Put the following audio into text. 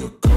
me a